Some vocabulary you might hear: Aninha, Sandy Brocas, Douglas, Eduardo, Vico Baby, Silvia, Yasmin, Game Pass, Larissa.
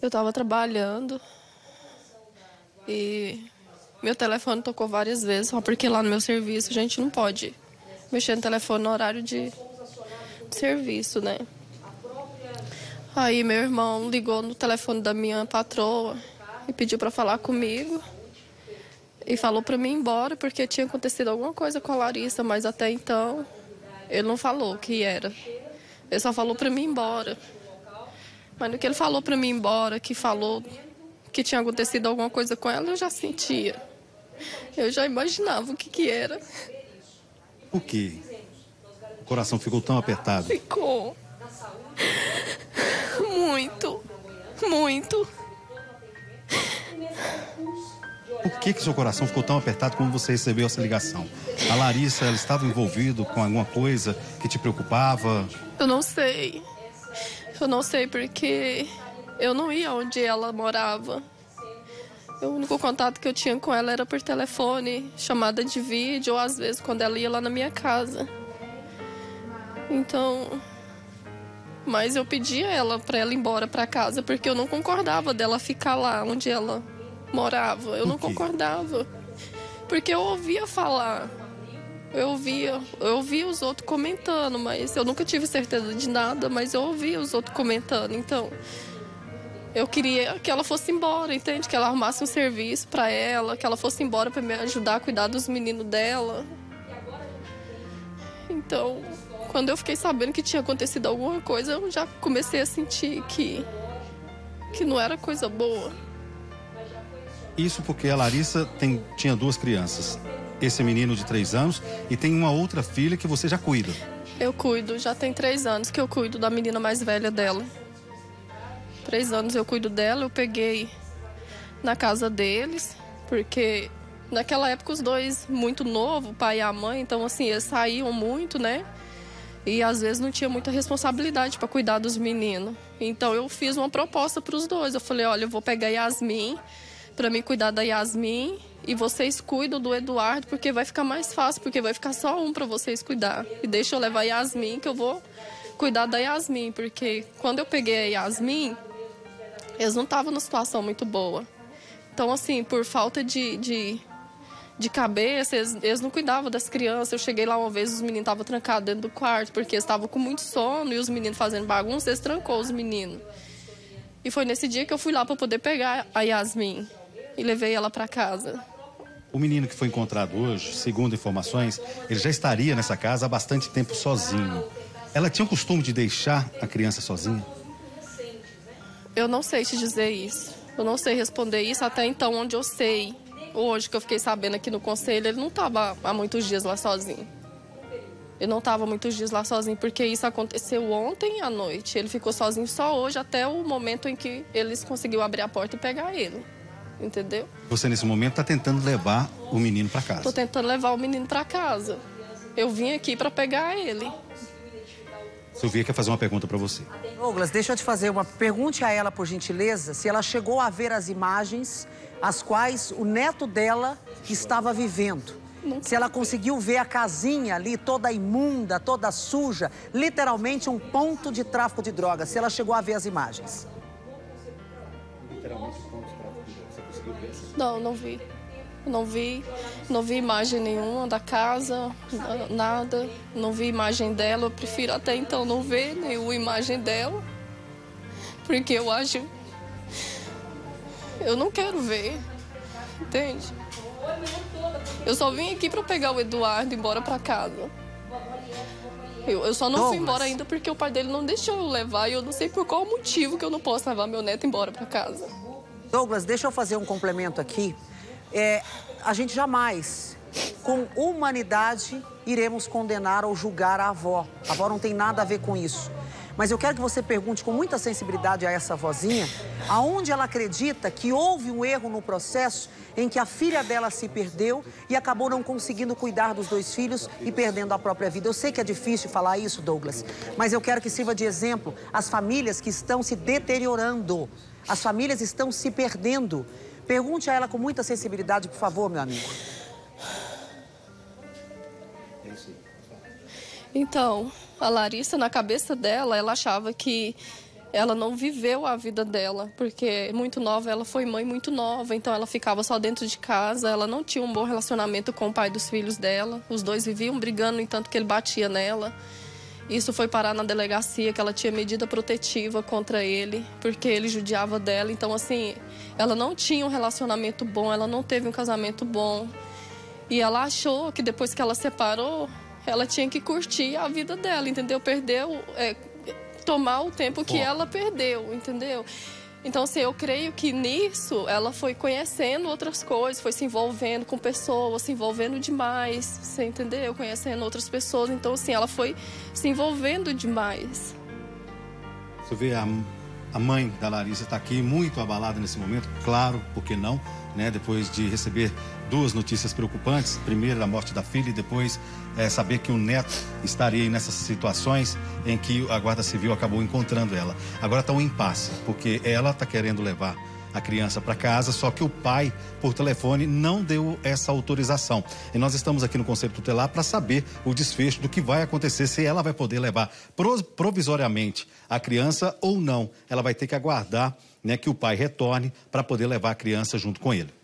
Eu estava trabalhando e meu telefone tocou várias vezes, só porque lá no meu serviço a gente não pode mexer no telefone no horário de serviço, né? Aí meu irmão ligou no telefone da minha patroa e pediu para falar comigo e falou para mim ir embora porque tinha acontecido alguma coisa com a Larissa, mas até então ele não falou o que era. Ele só falou para mim ir embora. Mas no que ele falou para mim ir embora, que falou que tinha acontecido alguma coisa com ela, eu já sentia. Eu já imaginava o que era. Por quê? O coração ficou tão apertado? Ficou. Muito, muito. Por que seu coração ficou tão apertado quando você recebeu essa ligação? A Larissa, ela estava envolvida com alguma coisa que te preocupava? Eu não sei. Eu não sei porque eu não ia onde ela morava. O único contato que eu tinha com ela era por telefone, chamada de vídeo, ou às vezes quando ela ia lá na minha casa. Então... Mas eu pedia ela para ela ir embora para casa, porque eu não concordava dela ficar lá onde ela morava. Eu não concordava. Porque eu ouvia falar. Eu ouvia os outros comentando, mas eu nunca tive certeza de nada, mas eu ouvia os outros comentando. Então, eu queria que ela fosse embora, entende? Que ela arrumasse um serviço para ela, que ela fosse embora para me ajudar a cuidar dos meninos dela. Então... Quando eu fiquei sabendo que tinha acontecido alguma coisa, eu já comecei a sentir que não era coisa boa. Isso porque a Larissa tinha duas crianças. Esse menino de 3 anos e tem uma outra filha que você já cuida. Eu cuido, já tem 3 anos que eu cuido da menina mais velha dela. 3 anos eu cuido dela, eu peguei na casa deles, porque naquela época os dois muito novos, o pai e a mãe, então assim, eles saíam muito, né? E às vezes não tinha muita responsabilidade para cuidar dos meninos. Então eu fiz uma proposta para os dois. Eu falei, olha, eu vou pegar Yasmin para me cuidar da Yasmin e vocês cuidam do Eduardo porque vai ficar mais fácil, porque vai ficar só um para vocês cuidar. E deixa eu levar Yasmin que eu vou cuidar da Yasmin, porque quando eu peguei a Yasmin, eles não estavam numa situação muito boa. Então assim, por falta de cabeça, eles não cuidavam das crianças. Eu cheguei lá uma vez, os meninos estavam trancados dentro do quarto, porque eles estavam com muito sono e os meninos fazendo bagunça, eles trancou os meninos. E foi nesse dia que eu fui lá para poder pegar a Yasmin e levei ela para casa. O menino que foi encontrado hoje, segundo informações, ele já estaria nessa casa há bastante tempo sozinho. Ela tinha o costume de deixar a criança sozinha? Eu não sei te dizer isso. Eu não sei responder isso até então, onde eu sei. Hoje, que eu fiquei sabendo aqui no conselho, ele não estava há muitos dias lá sozinho. Ele não estava há muitos dias lá sozinho, porque isso aconteceu ontem à noite. Ele ficou sozinho só hoje, até o momento em que eles conseguiram abrir a porta e pegar ele. Entendeu? Você, nesse momento, está tentando levar o menino para casa. Estou tentando levar o menino para casa. Eu vim aqui para pegar ele. Silvia quer fazer uma pergunta para você. Douglas, deixa eu te fazer uma pergunta a ela, por gentileza, se ela chegou a ver as imagens as quais o neto dela estava vivendo. Se ela conseguiu ver a casinha ali, toda imunda, toda suja, literalmente um ponto de tráfico de drogas. Se ela chegou a ver as imagens. Literalmente um ponto de tráfico de drogas. Você conseguiu ver isso? Não, não vi. Não vi imagem nenhuma da casa, nada, não vi imagem dela. Eu prefiro até então não ver nenhuma imagem dela, porque eu acho... Eu não quero ver, entende? Eu só vim aqui para pegar o Eduardo e ir embora para casa. Eu só não fui embora ainda porque o pai dele não deixou eu levar e eu não sei por qual motivo que eu não posso levar meu neto embora para casa. Douglas, deixa eu fazer um complemento aqui. A gente jamais, com humanidade, iremos condenar ou julgar a avó. A avó não tem nada a ver com isso. Mas eu quero que você pergunte com muita sensibilidade a essa vozinha aonde ela acredita que houve um erro no processo em que a filha dela se perdeu e acabou não conseguindo cuidar dos 2 filhos e perdendo a própria vida. Eu sei que é difícil falar isso, Douglas, mas eu quero que sirva de exemplo as famílias que estão se deteriorando, as famílias estão se perdendo. Pergunte a ela com muita sensibilidade, por favor, meu amigo. Então, a Larissa, na cabeça dela, ela achava que ela não viveu a vida dela, porque muito nova, ela foi mãe muito nova, então ela ficava só dentro de casa, ela não tinha um bom relacionamento com o pai dos filhos dela, os dois viviam brigando, no tanto que ele batia nela. Isso foi parar na delegacia, que ela tinha medida protetiva contra ele, porque ele judiava dela. Então, assim, ela não tinha um relacionamento bom, ela não teve um casamento bom. E ela achou que depois que ela separou, ela tinha que curtir a vida dela, entendeu? Perdeu, tomar o tempo que ela perdeu, entendeu? Então, assim, eu creio que nisso ela foi conhecendo outras coisas, foi se envolvendo com pessoas, se envolvendo demais, você entendeu? Conhecendo outras pessoas, então, assim, ela foi se envolvendo demais. Você vê, a mãe da Larissa está aqui muito abalada nesse momento, claro, por que não, né? Depois de receber duas notícias preocupantes, primeiro a morte da filha e depois saber que o neto estaria aí nessas situações em que a Guarda Civil acabou encontrando ela. Agora está um impasse, porque ela está querendo levar a criança para casa, só que o pai, por telefone, não deu essa autorização. E nós estamos aqui no Conselho Tutelar para saber o desfecho do que vai acontecer, se ela vai poder levar provisoriamente a criança ou não. Ela vai ter que aguardar, né, que o pai retorne para poder levar a criança junto com ele.